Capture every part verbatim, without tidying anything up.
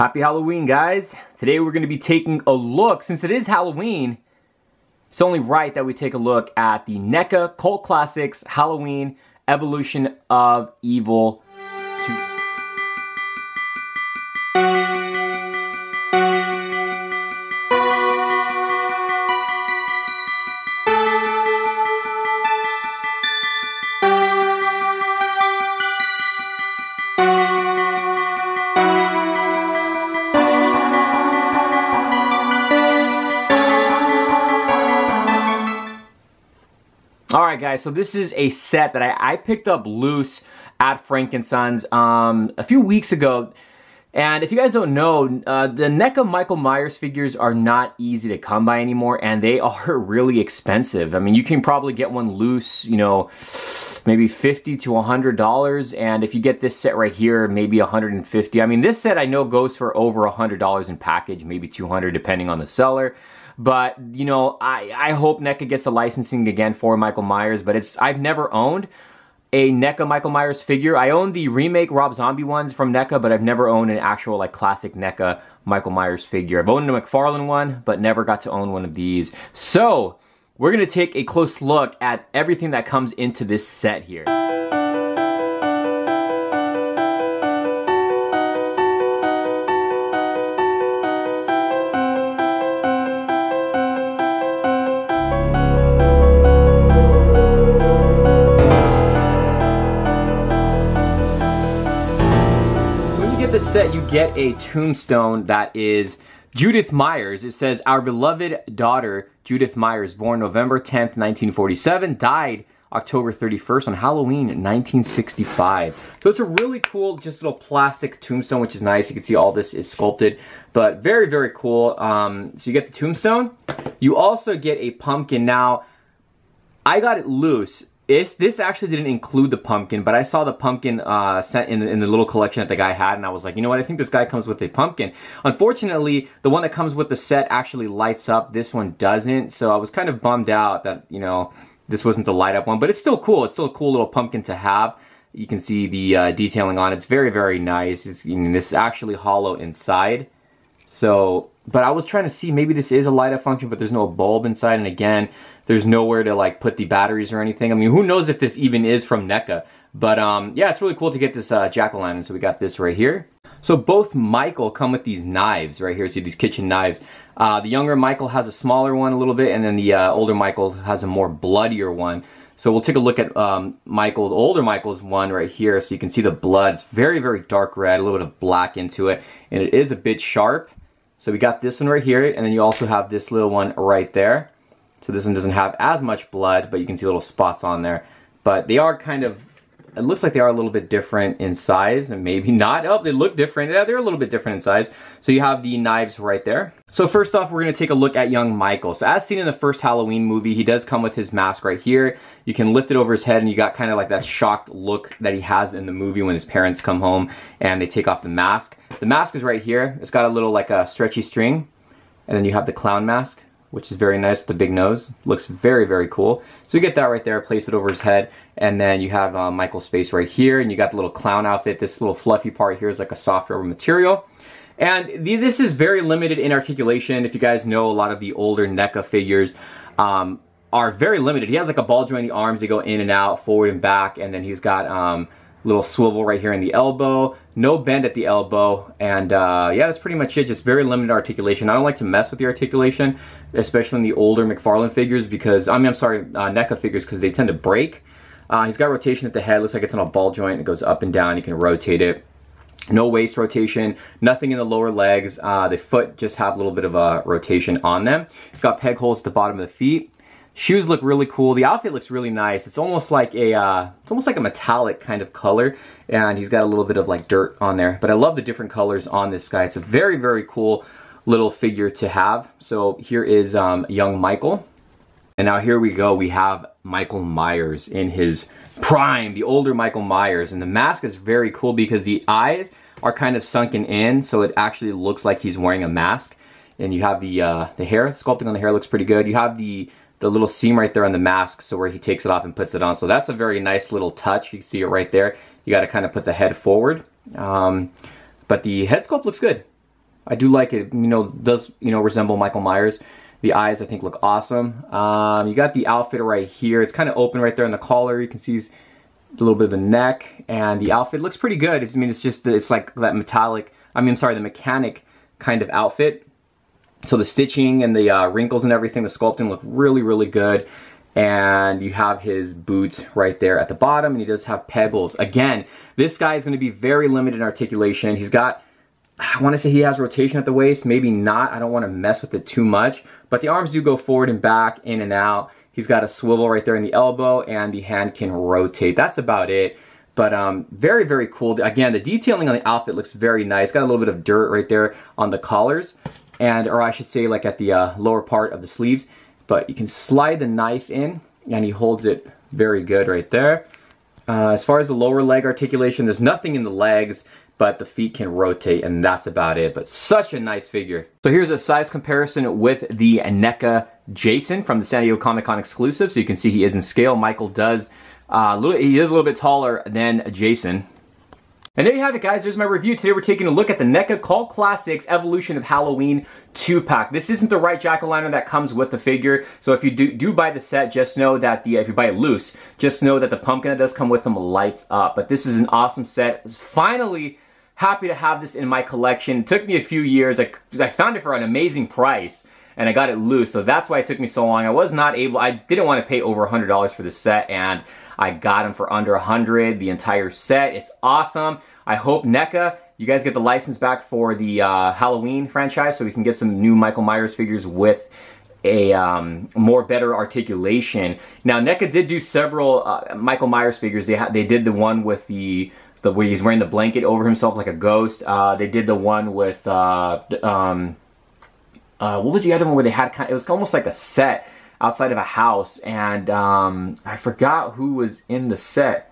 Happy Halloween, guys. Today we're going to be taking a look, since it is Halloween, it's only right that we take a look at the NECA Cult Classics Halloween Evolution of Evil two. Alright guys, so this is a set that I, I picked up loose at Frank and Sons um, a few weeks ago. And if you guys don't know, uh, the NECA Michael Myers figures are not easy to come by anymore, and they are really expensive. I mean, you can probably get one loose, you know, maybe fifty to a hundred dollars, and if you get this set right here, maybe a hundred fifty. I mean, this set I know goes for over a hundred dollars in package, maybe two hundred depending on the seller. But, you know, I, I hope NECA gets the licensing again for Michael Myers, but it's I've never owned a NECA Michael Myers figure. I own the remake Rob Zombie ones from NECA, but I've never owned an actual, like, classic NECA Michael Myers figure. I've owned a McFarlane one, but never got to own one of these. So, we're going to take a close look at everything that comes into this set here. Set, you get a tombstone that is Judith Myers. It says, "Our beloved daughter, Judith Myers, born November tenth, nineteen forty-seven, died October thirty-first on Halloween nineteen sixty-five. So it's a really cool, just little plastic tombstone, which is nice. You can see all this is sculpted, but very, very cool. Um, so you get the tombstone. You also get a pumpkin. Now, I got it loose. It's, this actually didn't include the pumpkin, but I saw the pumpkin uh, sent in the, in the little collection that the guy had, and I was like, you know what, I think this guy comes with a pumpkin. Unfortunately, the one that comes with the set actually lights up. This one doesn't, so I was kind of bummed out that, you know, this wasn't the light up one, but it's still cool. It's still a cool little pumpkin to have. You can see the uh, detailing on it. It's very, very nice. It's, you know, this is actually hollow inside. So, but I was trying to see, maybe this is a light up function, but there's no bulb inside, and again, there's nowhere to, like, put the batteries or anything. I mean, who knows if this even is from NECA. But, um, yeah, it's really cool to get this uh, jack-o'-lantern, so we got this right here. So both Michael come with these knives right here. See, these kitchen knives. Uh, the younger Michael has a smaller one a little bit, and then the uh, older Michael has a more bloodier one. So we'll take a look at um, Michael's, older Michael's one right here, so you can see the blood. It's very, very dark red, a little bit of black into it, and it is a bit sharp. So we got this one right here, and then you also have this little one right there. So this one doesn't have as much blood, but you can see little spots on there. But they are kind of, it looks like they are a little bit different in size, and maybe not. Oh, they look different. Yeah, they're a little bit different in size. So you have the knives right there. So first off, we're going to take a look at young Michael. So as seen in the first Halloween movie, he does come with his mask right here. You can lift it over his head, and you got kind of like that shocked look that he has in the movie when his parents come home and they take off the mask. The mask is right here. It's got a little, like, a stretchy string, and then you have the clown mask, which is very nice, the big nose. Looks very, very cool. So you get that right there, place it over his head, and then you have uh, Michael's face right here, and you got the little clown outfit. This little fluffy part here is like a soft rubber material. And the, this is very limited in articulation. If you guys know, a lot of the older NECA figures um, are very limited. He has like a ball joint in the arms, they go in and out, forward and back, and then he's got um, little swivel right here in the elbow, no bend at the elbow, and uh, yeah, that's pretty much it. Just very limited articulation. I don't like to mess with the articulation, especially in the older McFarlane figures, because, I mean, I'm sorry, uh, NECA figures, because they tend to break. Uh, he's got rotation at the head, looks like it's on a ball joint, it goes up and down, you can rotate it. No waist rotation, nothing in the lower legs, uh, the foot just have a little bit of a rotation on them. He's got peg holes at the bottom of the feet. Shoes look really cool. The outfit looks really nice. It's almost like a, uh, it's almost like a metallic kind of color, and he's got a little bit of, like, dirt on there. But I love the different colors on this guy. It's a very, very cool little figure to have. So here is um, young Michael, and now here we go. We have Michael Myers in his prime, the older Michael Myers, and the mask is very cool because the eyes are kind of sunken in, so it actually looks like he's wearing a mask. And you have the uh, the hair, sculpting on the hair looks pretty good. You have the the little seam right there on the mask, so where he takes it off and puts it on. So that's a very nice little touch. You can see it right there. You got to kind of put the head forward. Um, but the head sculpt looks good. I do like it. You know, does, you know, resemble Michael Myers. The eyes, I think, look awesome. Um, you got the outfit right here. It's kind of open right there on the collar. You can see a little bit of the neck, and the outfit looks pretty good. It's, I mean, it's just, it's like that metallic, I mean, I'm sorry, the mechanic kind of outfit. So the stitching and the uh, wrinkles and everything, the sculpting look really, really good. And you have his boots right there at the bottom, and he does have pebbles. Again, this guy is going to be very limited in articulation. He's got, I want to say he has rotation at the waist, maybe not. I don't want to mess with it too much, but the arms do go forward and back, in and out. He's got a swivel right there in the elbow, and the hand can rotate. That's about it. But um, very, very cool. Again, the detailing on the outfit looks very nice. Got a little bit of dirt right there on the collars, and or I should say like at the uh, lower part of the sleeves. But you can slide the knife in, and he holds it very good right there. Uh, as far as the lower leg articulation, there's nothing in the legs, but the feet can rotate, and that's about it. But such a nice figure. So here's a size comparison with the NECA Jason from the San Diego Comic-Con exclusive. So you can see he is in scale. Michael does, uh, little, he is a little bit taller than Jason. And there you have it, guys. There's my review. Today we're taking a look at the NECA Cult Classics Evolution of Halloween two pack. This isn't the right jack-o'-lantern that comes with the figure, so if you do, do buy the set, just know that the, if you buy it loose, just know that the pumpkin that does come with them lights up. But this is an awesome set. Finally, happy to have this in my collection. It took me a few years. I, I found it for an amazing price, and I got it loose, so that's why it took me so long. I was not able, I didn't want to pay over one hundred dollars for this set, and I got them for under one hundred dollars, the entire set. It's awesome. I hope NECA, you guys get the license back for the uh, Halloween franchise so we can get some new Michael Myers figures with a um, more better articulation. Now, NECA did do several uh, Michael Myers figures. They, they did the one with the, the, where he's wearing the blanket over himself like a ghost. Uh, they did the one with, uh, um, uh, what was the other one where they had kind of, it was almost like a set outside of a house, and um, I forgot who was in the set.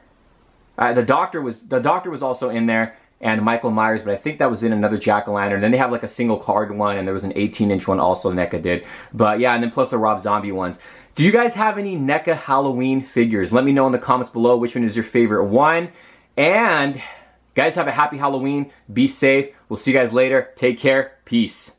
Uh, the doctor was the doctor was also in there, and Michael Myers, but I think that was in another jack-o'-lantern. Then they have like a single card one, and there was an eighteen inch one also NECA did. But yeah, and then plus the Rob Zombie ones. Do you guys have any NECA Halloween figures? Let me know in the comments below which one is your favorite one. And guys, have a happy Halloween. Be safe. We'll see you guys later. Take care. Peace.